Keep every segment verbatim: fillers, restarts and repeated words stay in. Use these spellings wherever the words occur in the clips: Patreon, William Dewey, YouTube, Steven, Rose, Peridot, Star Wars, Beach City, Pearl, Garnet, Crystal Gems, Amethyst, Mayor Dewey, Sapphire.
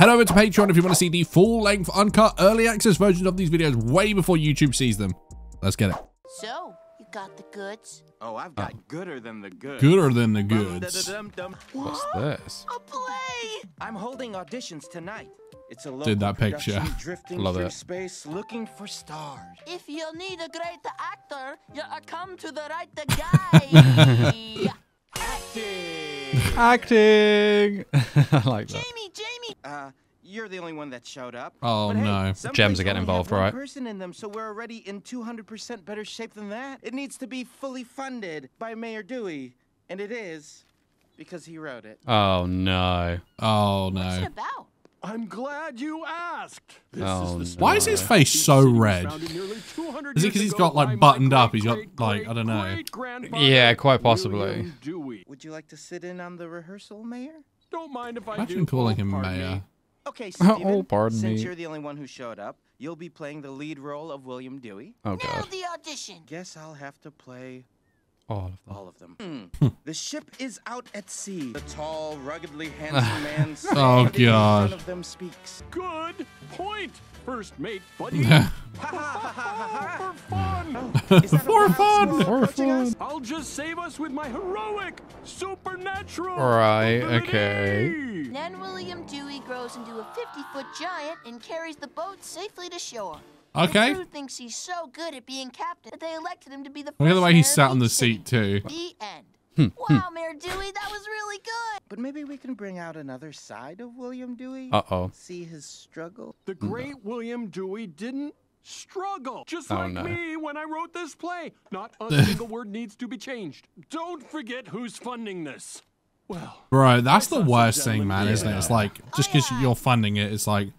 Head over to Patreon if you want to see the full-length, uncut, early access versions of these videos way before YouTube sees them. Let's get it. So, you got the goods? Oh, I've got oh. gooder than the goods. Gooder than the goods. Dum, dum, dum, dum. What's this? A play! I'm holding auditions tonight. It's a Did that picture. Love it. Space, looking for stars. If you need a great actor, you come to the right guy. Acting. Acting. I like that. Jamie, Jamie. Uh, you're the only one that showed up. Oh hey, no. Gems are getting involved, right? Person in them, so we're already in two hundred percent better shape than that. It needs to be fully funded by Mayor Dewey, and it is because he wrote it. Oh no. Oh no. What's it about? I'm glad you asked. This oh, is the why is his face so red? Is it because he's got like buttoned up? He's got like, I don't know. Yeah, quite possibly. Would you like to sit in on the rehearsal, Mayor? Don't mind if I do. Imagine calling him oh, Mayor. Okay, Steven, oh, pardon me. Since you're the only one who showed up, you'll be playing the lead role of William Dewey. Oh, God. Now the audition. Guess I'll have to play... all of them. All of them. Mm. The ship is out at sea. The tall, ruggedly handsome man. Oh God. One of them speaks. Good point, first mate, buddy. For fun. For fun. For fun. I'll just save us with my heroic, supernatural. All right. Okay. Then William Dewey grows into a fifty-foot giant and carries the boat safely to shore. Okay. Who thinks he's so good at being captain that they elected him to be the first? Look at the way he sat on the seat too. The end. Hmm. Wow, Mayor Dewey, that was really good. But maybe we can bring out another side of William Dewey. Uh oh. See his struggle. The great no. William Dewey didn't struggle, just oh, like no. me when I wrote this play. Not a single word needs to be changed. Don't forget who's funding this. Well, bro, that's, that's the worst thing, man, yeah. isn't it? It's like just because oh, yeah. you're funding it, it's like.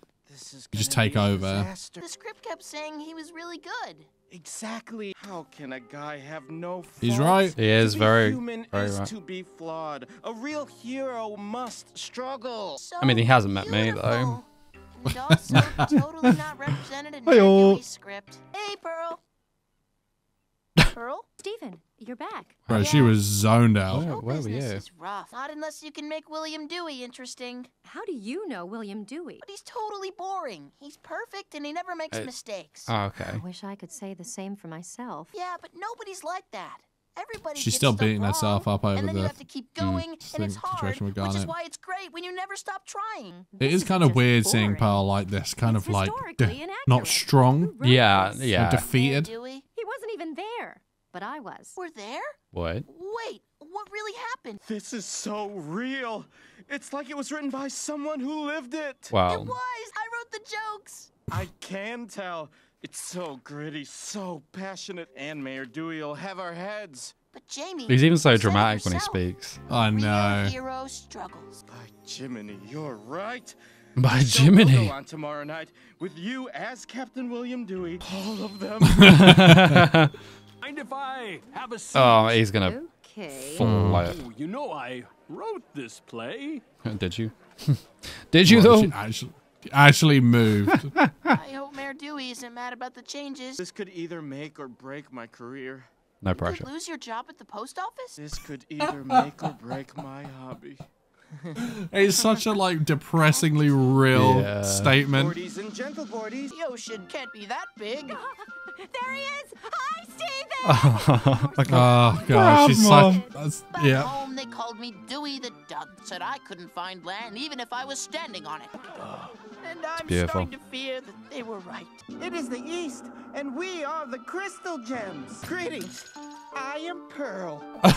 You just take over. The script kept saying he was really good. Exactly. How can a guy have no flaws? He's right. He is very, human very is right. to be flawed. A real hero must struggle. So I mean, he hasn't met beautiful. me though. And also totally not represented in the script. Hey, Pearl. Pearl, Steven, you're back. Bro, yeah. she was zoned out. Oh, where were you? This is rough. Not unless you can make William Dewey interesting. How do you know William Dewey? But he's totally boring. He's perfect and he never makes uh, mistakes. Oh, okay. I wish I could say the same for myself. Yeah, but nobody's like that. Everybody She's gets still beating wrong, herself up over and then the you have to keep going, mm, and it's hard, which is why it's great when you never stop trying. It this is kind of weird boring. seeing Pearl like this, kind it's of like not strong. Yeah, yeah. Defeated. He wasn't even there, but I was. We're there? What? Wait, what really happened? This is so real. It's like it was written by someone who lived it. Wow. It was. I wrote the jokes. I can tell. It's so gritty, so passionate, and Mayor Dewey will have our heads. But Jamie, he's even so dramatic when he speaks. I know. Hero struggles. By Jiminy, you're right. By Jiminy. We'll go on tomorrow night with you as Captain William Dewey. All of them. Mind if I have a seat? Oh, he's gonna okay. fly. Oh, you know I wrote this play. Did you? Did you well, though? Actually moved. I hope Mayor Dewey isn't mad about the changes. This could either make or break my career. No pressure. You could lose your job at the post office? This could either make or break my hobby. It's such a like depressingly real yeah. statement. Boardies and gentle boardies. The ocean can't be that big. There he is. Hi, Steven. Okay. Oh God, she's so. That's, yeah. Back home, they called me Dewey the Duck. Said I couldn't find land, even if I was standing on it. And I'm beautiful. starting to fear that they were right. It is the East, and we are the Crystal Gems. Greetings. I am Pearl. And I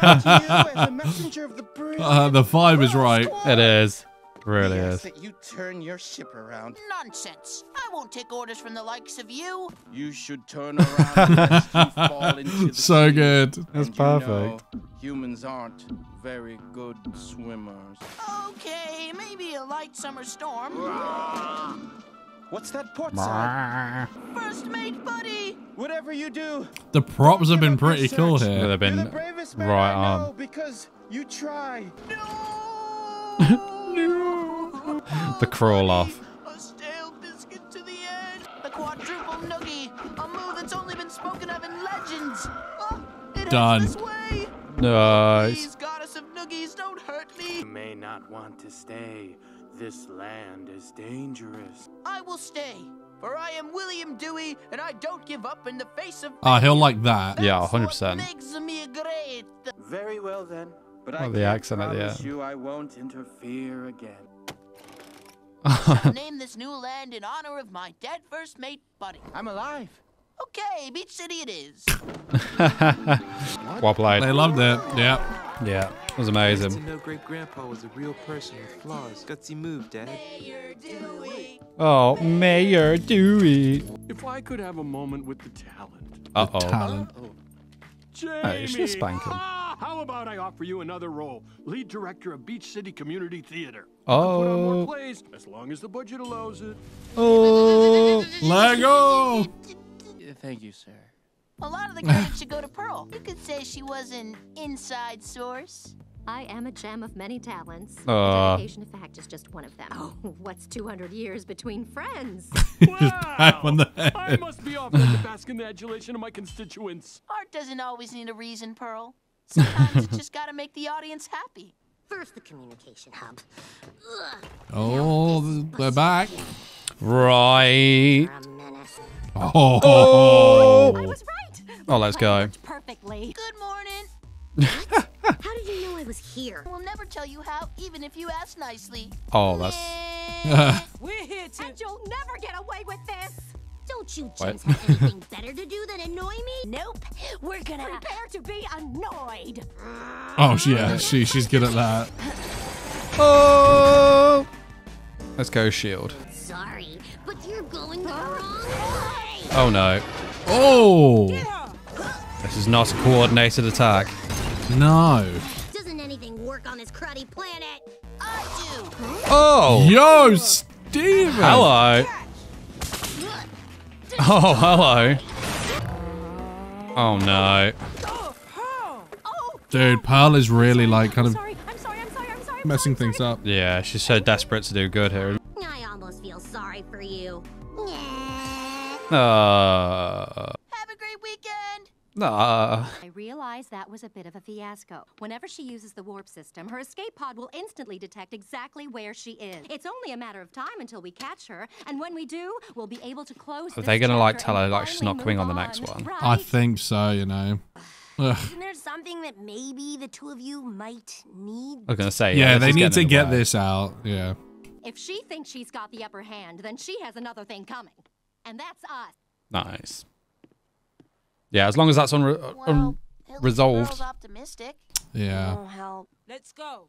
come to you as a messenger of the bridge. Uh, the vibe is right. It is. It really is. That you turn your ship around. Nonsense. I won't take orders from the likes of you. You should turn around lest you fall into the So sea. Good. That's and perfect. You know, humans aren't very good swimmers. Okay, maybe a light summer storm. What's that port sign? First mate, buddy. Whatever you do. The props have been pretty research. cool here. Yeah, they've been the bravest man right I know on. Because you try. No. No. The crawl off. A stale biscuit to the end. The quadruple noogie. A move that's only been spoken of in legends. Oh, it Done. This way. Nice. Please, goddess of noogies, don't hurt me. You may not want to stay. This land land is dangerous. I will stay, for I am William Dewey, and I don't give up in the face of... Oh, he'll like that. That's yeah, one hundred percent. Makes me great. Very well then, but oh, I the accent at the end. You I won't interfere again. Name this new land in honor of my dead first mate, Buddy. I'm alive. Okay, Beach City it is. Well played. They loved it. Yeah. Yeah. It was amazing. I know Great Grandpa was a real person with flaws. Gutsy move, Dad. Mayor Dewey. Oh, Mayor Dewey. If I could have a moment with the talent. Uh oh. The talent. Uh-oh. Jamie, oh, you should spank him. Ah, how about I offer you another role? Lead director of Beach City Community Theater. Oh. Put on more plays as long as the budget allows it. Oh. Lego. Thank you, sir. A lot of the credit should go to Pearl. You could say she was an inside source. I am a gem of many talents. Uh. Dedication to fact is just one of them. Oh, what's two hundred years between friends? Wow! On the head. I must be off to bask in the adulation of my constituents. Art doesn't always need a reason, Pearl. Sometimes it's just got to make the audience happy. First, the communication hub. Ugh. Oh, they're back. Right. Oh. Oh. I was right. Oh, let's go. Perfectly. Good morning. How did you know I was here? We'll never tell you how, even if you ask nicely. Oh, that's... We're here to... And you'll never get away with this. Don't you just have anything better to do than annoy me? Nope. We're gonna... Prepare to be annoyed. Oh, yeah. She, she's good at that. Oh. Let's go, shield. Sorry, but you're going the wrong way. Oh, no. Oh. Yeah. This is not a coordinated attack. No. Doesn't anything work on this cruddy planet? I do. Oh. Yo, Steven. Hello. Oh, hello. Oh, no. Dude, Pearl is really like kind of messing things up. Yeah, she's so desperate to do good here. I almost feel sorry for you. Uh. Have a great weekend. Uh. I realize that was a bit of a fiasco. Whenever she uses the warp system, her escape pod will instantly detect exactly where she is. It's only a matter of time until we catch her, and when we do, we'll be able to close. Are they gonna like tell her like she's not coming on the next one? Right? I think so. You know. Ugh. Isn't there something that maybe the two of you might need? I was gonna say. Yeah, yeah they need to get this out. Yeah. If she thinks she's got the upper hand, then she has another thing coming, and that's us. Nice. Yeah, as long as that's unresolved. Yeah. Let's go.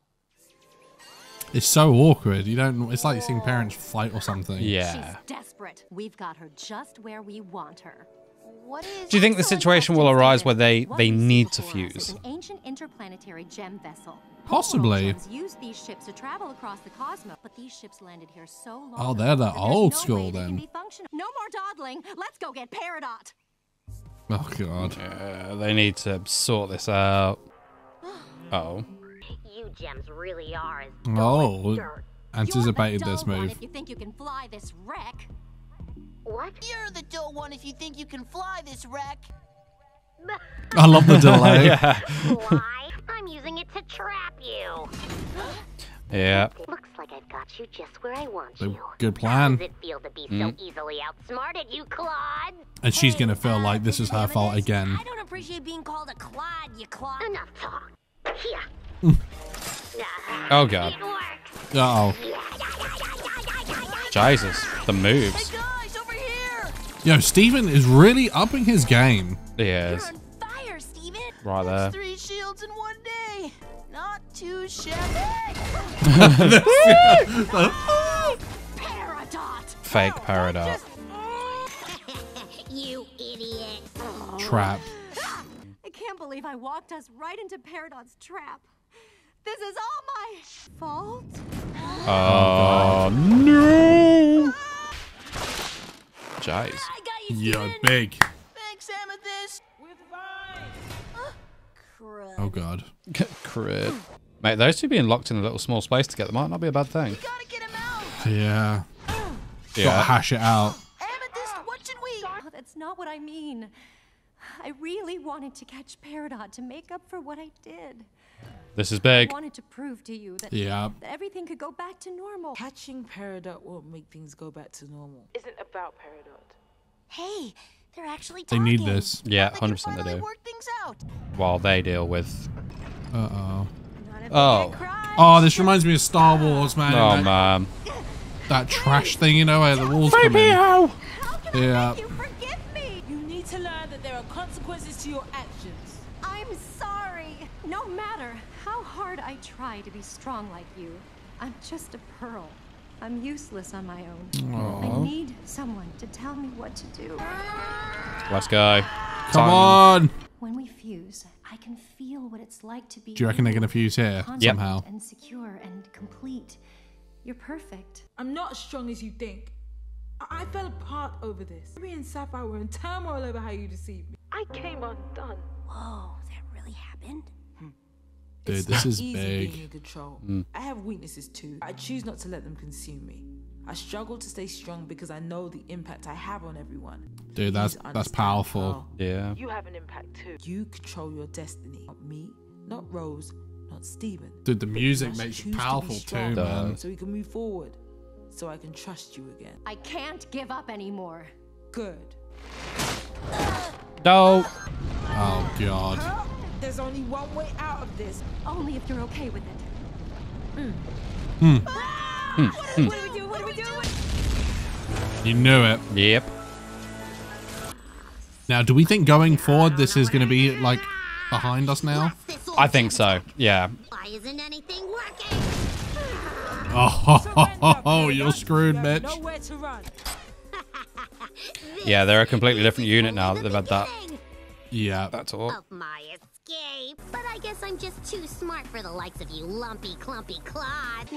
It's so awkward. You don't. It's like you're seeing parents fight or something. Yeah. She's desperate. We've got her just where we want her. What is Do you think the situation will arise where they they need to fuse? An ancient interplanetary gem vessel. Possibly. Used these ships to travel across the cosmos, but these ships landed here so long. Oh, they're the old school then. No more dawdling. Let's go get Peridot. Oh god. Uh, they need to sort this out. Oh. You gems really are as oh. Dirt. Anticipated this move. If you think you can fly this wreck. What? You're the dull one if you think you can fly this wreck. I love the delay. Yeah. Why? I'm using it to trap you. Yeah. Looks like I've got you just where I want you. Good plan. How does it feel to be mm. so easily outsmarted, you clod? And she's hey, gonna feel like this is her fault again. I don't appreciate being called a clod, you clod. Enough talk. Yeah. uh, oh god. It works. Uh oh. Jesus, the moves. Hey guys, over here. Yo, Steven is really upping his game. He is. You're on fire, Steven. Right there. That's three shields in one day. Not too shabby. Peridot. Fake Peridot. You idiot. Trap. I can't believe I walked us right into Peridot's trap. This is all my fault. Oh, oh no. Jeez. You're big. Thanks, Amethyst. With vibes. Oh god. Crit. Mate, those two being locked in a little small space together might not be a bad thing. You gotta get him out. Yeah. Yeah. Gotta hash it out. Amethyst, what should we? Oh, that's not what I mean. I really wanted to catch Peridot to make up for what I did. This is big. I wanted to prove to you that, yeah. that everything could go back to normal. Catching Peridot won't make things go back to normal. Isn't about Peridot. Hey, they're actually talking. They need this. Yeah, one hundred percent they do. While they deal with... Uh-oh. Oh. Oh, this reminds me of Star Wars, man. Oh, man. That, that trash thing, you know, where the walls come in. How can yeah. I make you forgive me? You need to learn that there are consequences to your actions. I'm sorry. No matter how hard I try to be strong like you, I'm just a pearl. I'm useless on my own. Aww. I need someone to tell me what to do. Last guy. Come on. When we fuse, I can feel what it's like to be. Do you reckon they're gonna fuse here somehow? And secure and complete. You're perfect. I'm not as strong as you think. I, I fell apart over this. Me and Sapphire were in turmoil over how you deceived me. I came undone. Whoa, that really happened? Dude, this is big. Being in control. Mm. I have weaknesses too. I choose not to let them consume me. I struggle to stay strong because I know the impact I have on everyone. Dude, that's that's powerful. Yeah. You have an impact too. You control your destiny. Not me, not Rose, not Steven. Dude, the music makes you powerful too, man. So we can move forward. So I can trust you again. I can't give up anymore. Good. No. Oh God. Girl, there's only one way out of this. Only if you're okay with it. Mm. Mm. Ah! Mm. What do, what do we do? What do we do? You knew it. Yep. Now, do we think going forward this is going to be like behind us now? I think so. Yeah. Why isn't anything working? Oh, ho, ho, ho, ho, you're screwed, bitch. Yeah, they're a completely different unit now that they've had that. Yeah, that's all. Gay, but I guess I'm just too smart for the likes of you lumpy, clumpy clod.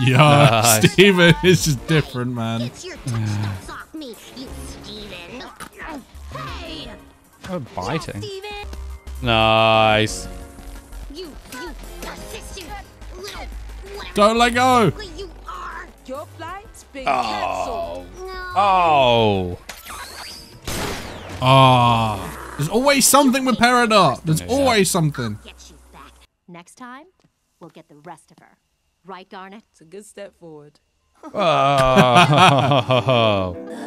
Yeah, uh, Steven is just different, man. It's your touch off me, you Steven. Hey! Oh, biting. Yeah, nice. You, you, sister, little, don't let go! You are. Your flight's been oh. cancelled. No. Oh. Oh. There's always something with Peridot. There's always something. Get you back. Next time, we'll get the rest of her. Right, Garnet? It's a good step forward. Oh.